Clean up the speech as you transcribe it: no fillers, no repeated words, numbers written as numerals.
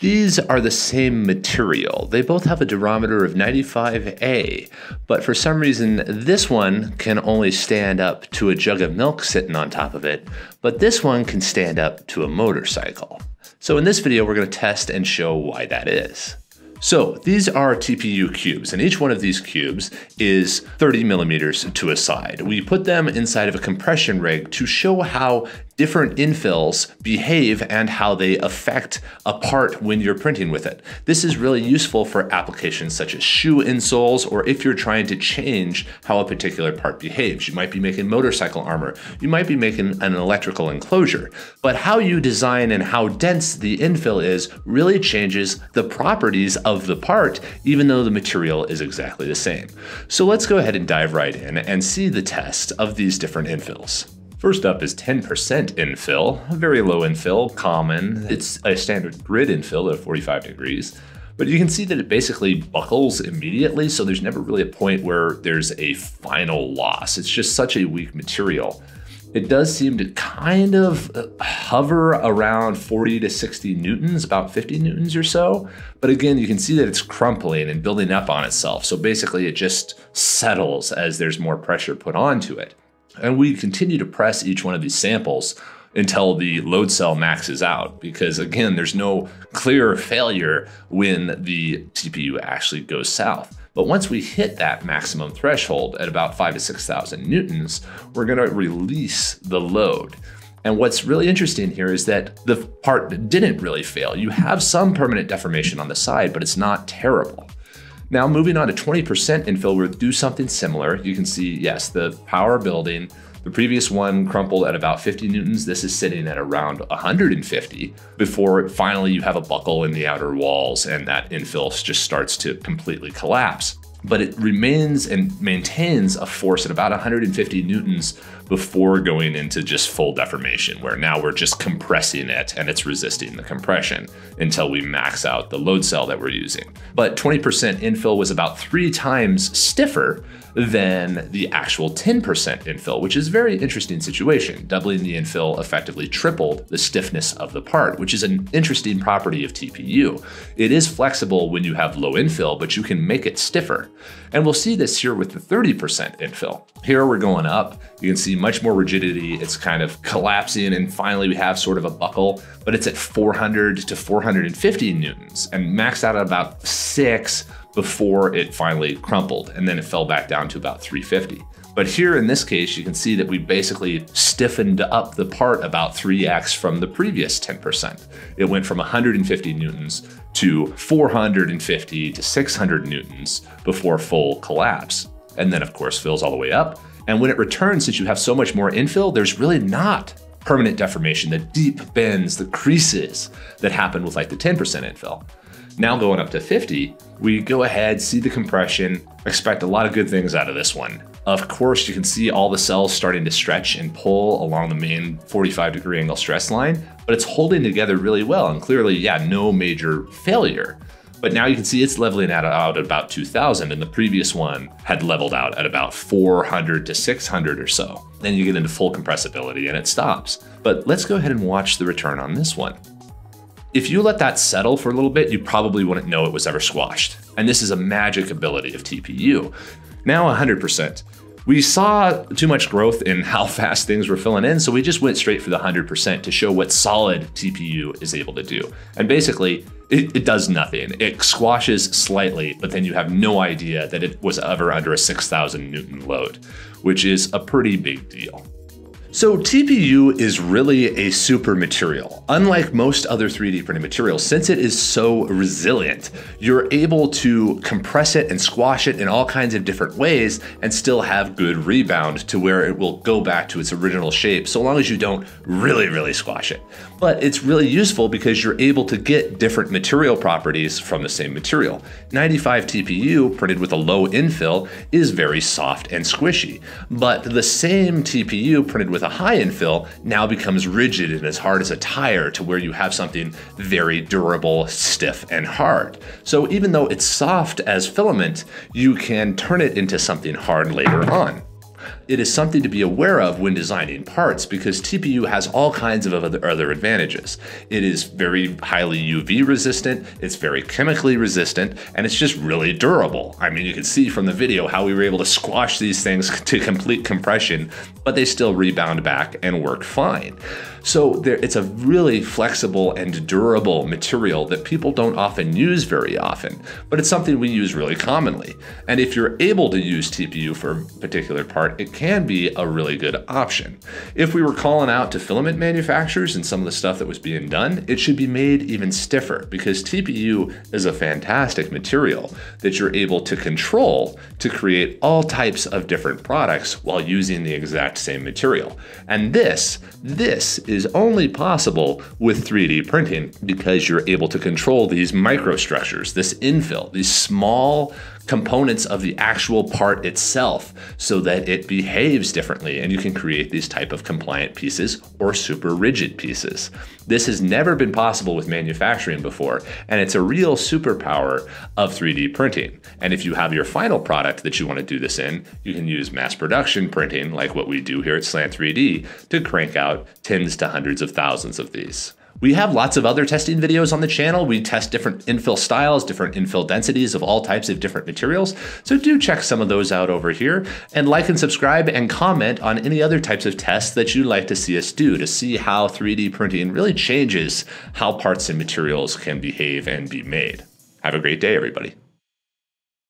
These are the same material. They both have a durometer of 95A, but for some reason this one can only stand up to a jug of milk sitting on top of it, but this one can stand up to a motorcycle. So in this video, we're gonna test and show why that is. So these are TPU cubes, and each one of these cubes is 30 millimeters to a side. We put them inside of a compression rig to show how different infills behave and how they affect a part when you're printing with it. This is really useful for applications such as shoe insoles, or if you're trying to change how a particular part behaves. You might be making motorcycle armor. You might be making an electrical enclosure. But how you design and how dense the infill is really changes the properties of the part, even though the material is exactly the same. So let's go ahead and dive right in and see the test of these different infills. First up is 10% infill, very low infill, common. It's a standard grid infill at 45 degrees, but you can see that it basically buckles immediately, so there's never really a point where there's a final loss. It's just such a weak material. It does seem to kind of hover around 40 to 60 newtons, about 50 newtons or so. But again, you can see that it's crumpling and building up on itself. So basically it just settles as there's more pressure put onto it. And we continue to press each one of these samples until the load cell maxes out, because again, there's no clear failure when the TPU actually goes south. But once we hit that maximum threshold at about 5,000 to 6,000 newtons, we're gonna release the load. And what's really interesting here is that the part didn't really fail. You have some permanent deformation on the side, but it's not terrible. Now moving on to 20% infill, we'll do something similar. You can see, yes, the power building, the previous one crumpled at about 50 newtons. This is sitting at around 150 before finally you have a buckle in the outer walls and that infill just starts to completely collapse. But it remains and maintains a force at about 150 newtons before going into just full deformation, where now we're just compressing it and it's resisting the compression until we max out the load cell that we're using. But 20% infill was about 3 times stiffer than the actual 10% infill, which is a very interesting situation. Doubling the infill effectively tripled the stiffness of the part, which is an interesting property of TPU. It is flexible when you have low infill, but you can make it stiffer. And we'll see this here with the 30% infill. Here we're going up. You can see much more rigidity. It's kind of collapsing, and finally we have sort of a buckle, but it's at 400 to 450 newtons and maxed out at about 6 before it finally crumpled, and then it fell back down to about 350. But here in this case, you can see that we basically stiffened up the part about 3x from the previous 10%. It went from 150 newtons to 450 to 600 newtons before full collapse. And then of course fills all the way up. And when it returns, since you have so much more infill, there's really not permanent deformation, the deep bends, the creases that happen with like the 10% infill. Now going up to 50, we go ahead, see the compression, expect a lot of good things out of this one. Of course, you can see all the cells starting to stretch and pull along the main 45-degree angle stress line, but it's holding together really well. And clearly, yeah, no major failure. But now you can see it's leveling out at about 2,000, and the previous one had leveled out at about 400 to 600 or so. Then you get into full compressibility and it stops. But let's go ahead and watch the return on this one. If you let that settle for a little bit, you probably wouldn't know it was ever squashed. And this is a magic ability of TPU. Now 100%. We saw too much growth in how fast things were filling in, so we just went straight for the 100% to show what solid TPU is able to do. And basically, it does nothing. It squashes slightly, but then you have no idea that it was ever under a 6,000 Newton load, which is a pretty big deal. So TPU is really a super material. Unlike most other 3D printed materials, since it is so resilient, you're able to compress it and squash it in all kinds of different ways and still have good rebound to where it will go back to its original shape, so long as you don't really squash it. But it's really useful because you're able to get different material properties from the same material. 95 TPU printed with a low infill is very soft and squishy, but the same TPU printed with a high infill now becomes rigid and as hard as a tire, to where you have something very durable, stiff, and hard. So even though it's soft as filament, you can turn it into something hard later on. it is something to be aware of when designing parts, because TPU has all kinds of other advantages. It is very highly UV resistant, it's very chemically resistant, and it's just really durable. I mean, you can see from the video how we were able to squash these things to complete compression, but they still rebound back and worked fine. So it's a really flexible and durable material that people don't often use very often, but it's something we use really commonly. And if you're able to use TPU for a particular part, it can be a really good option. If we were calling out to filament manufacturers and some of the stuff that was being done, it should be made even stiffer, because TPU is a fantastic material that you're able to control to create all types of different products while using the exact same material. And this is only possible with 3D printing, because you're able to control these microstructures, this infill, these small components of the actual part itself, so that it behaves differently and you can create these type of compliant pieces or super rigid pieces. This has never been possible with manufacturing before, and it's a real superpower of 3D printing. And if you have your final product that you want to do this in, you can use mass production printing like what we do here at Slant 3D to crank out tens to hundreds of thousands of these. We have lots of other testing videos on the channel. We test different infill styles, different infill densities of all types of different materials. So do check some of those out over here, and like and subscribe and comment on any other types of tests that you'd like to see us do to see how 3D printing really changes how parts and materials can behave and be made. Have a great day, everybody.